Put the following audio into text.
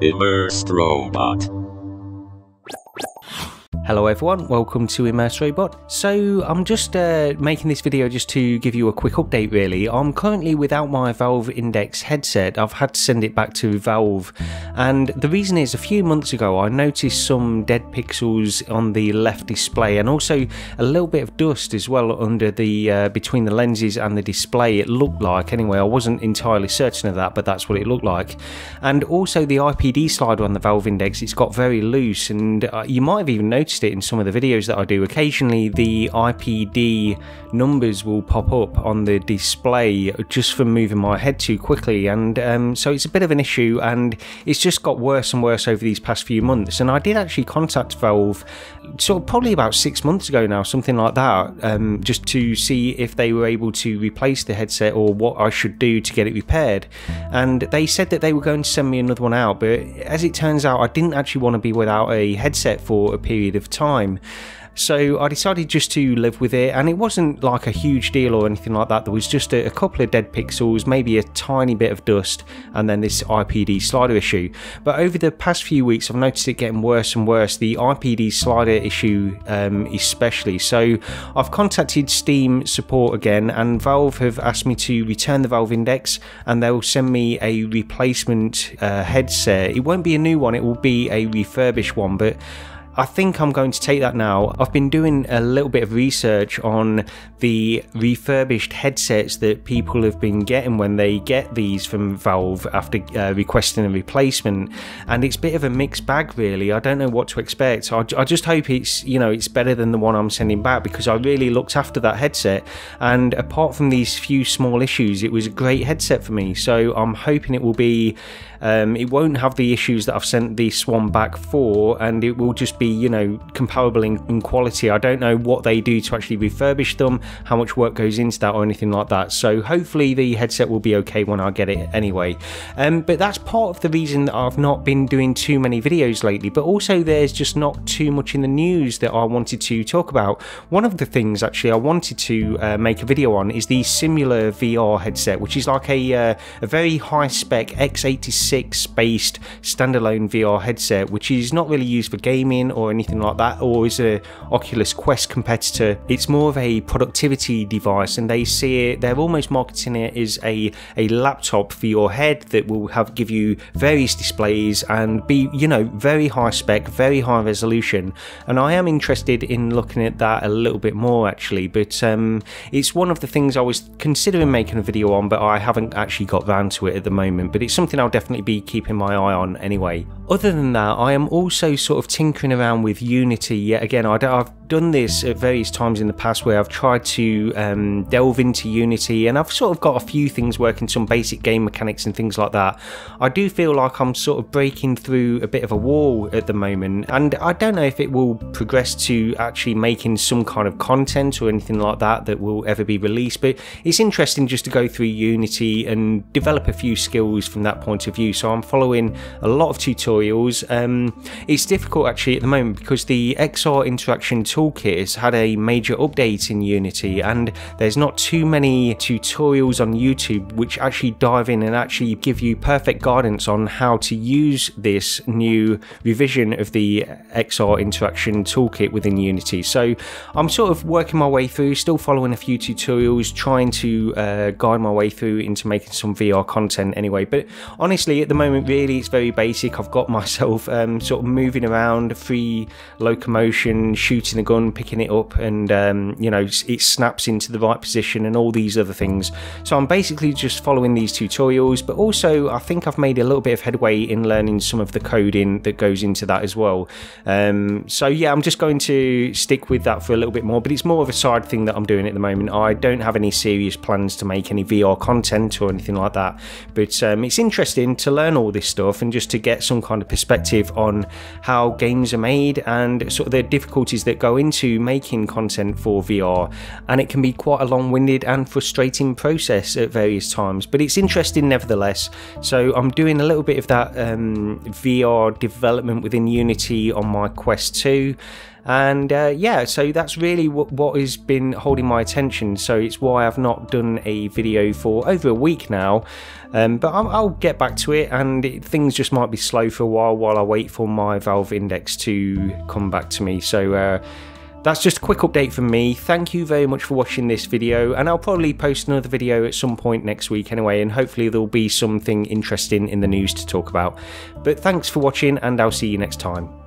Immersed Robot. Hello everyone, welcome to Immersed Robot. So I'm just making this video just to give you a quick update really. I'm currently without my Valve Index headset. I've had to send it back to Valve, and the reason is a few months ago I noticed some dead pixels on the left display, and also a little bit of dust as well under the between the lenses and the display, it looked like. Anyway, I wasn't entirely certain of that, but that's what it looked like. And also the IPD slider on the Valve Index, it's got very loose, and you might have even noticed it in some of the videos that I do. Occasionally the IPD numbers will pop up on the display just from moving my head too quickly, and so it's a bit of an issue, and it's just got worse and worse over these past few months. And I did actually contact Valve sort of probably about 6 months ago now, something like that, just to see if they were able to replace the headset or what I should do to get it repaired, and they said that they were going to send me another one out. But as it turns out, I didn't actually want to be without a headset for a period of time. So I decided just to live with it, and it wasn't like a huge deal or anything like that. There was just a couple of dead pixels, maybe a tiny bit of dust, and then this IPD slider issue. But over the past few weeks I've noticed it getting worse and worse, the IPD slider issue especially. So I've contacted Steam support again, and Valve have asked me to return the Valve Index, and they'll send me a replacement headset. It won't be a new one, it will be a refurbished one, but I think I'm going to take that now. I've been doing a little bit of research on the refurbished headsets that people have been getting when they get these from Valve after requesting a replacement, and it's a bit of a mixed bag really. I don't know what to expect. I just hope it's, you know, it's better than the one I'm sending back, because I really looked after that headset, and apart from these few small issues it was a great headset for me. So I'm hoping it will be it won't have the issues that I've sent this one back for, and it will just be, you know, comparable in quality. I don't know what they do to actually refurbish them, how much work goes into that or anything like that. So hopefully the headset will be okay when I get it anyway. But that's part of the reason that I've not been doing too many videos lately, but also there's just not too much in the news that I wanted to talk about. One of the things actually I wanted to make a video on is the Simula VR headset, which is like a very high spec X86 based standalone VR headset, which is not really used for gaming or anything like that, or is a Oculus Quest competitor. It's more of a productivity device, and they see it, they're almost marketing it as a laptop for your head that will have give you various displays and be, you know, very high spec, very high resolution. And I am interested in looking at that a little bit more actually, but it's one of the things I was considering making a video on, but I haven't actually got round to it at the moment. But it's something I'll definitely be keeping my eye on anyway. Other than that, I am also sort of tinkering around with Unity yet again. I've done this at various times in the past where I've tried to delve into Unity, and I've sort of got a few things working, some basic game mechanics and things like that. I do feel like I'm sort of breaking through a bit of a wall at the moment, and I don't know if it will progress to actually making some kind of content or anything like that that will ever be released, but it's interesting just to go through Unity and develop a few skills from that point of view. So I'm following a lot of tutorials. It's difficult actually at the moment because the XR Interaction Toolkit has had a major update in Unity, and there's not too many tutorials on YouTube which actually dive in and actually give you perfect guidance on how to use this new revision of the XR Interaction Toolkit within Unity. So I'm sort of working my way through, still following a few tutorials, trying to guide my way through into making some VR content anyway. But honestly at the moment really it's very basic. I've got myself sort of moving around, free locomotion, shooting a gun, picking it up, and you know, it snaps into the right position and all these other things. So I'm basically just following these tutorials, but also I think I've made a little bit of headway in learning some of the coding that goes into that as well. So yeah, I'm just going to stick with that for a little bit more, but it's more of a side thing that I'm doing at the moment. I don't have any serious plans to make any VR content or anything like that, but it's interesting to learn all this stuff and just to get some kind of perspective on how games are made and sort of the difficulties that go into making content for VR. And it can be quite a long-winded and frustrating process at various times, but it's interesting nevertheless. So I'm doing a little bit of that VR development within Unity on my Quest 2. And yeah, so that's really what has been holding my attention, so it's why I've not done a video for over a week now. But I'll get back to it, and things just might be slow for a while I wait for my Valve Index to come back to me. So that's just a quick update from me. Thank you very much for watching this video, and I'll probably post another video at some point next week anyway, and hopefully there'll be something interesting in the news to talk about. But thanks for watching, and I'll see you next time.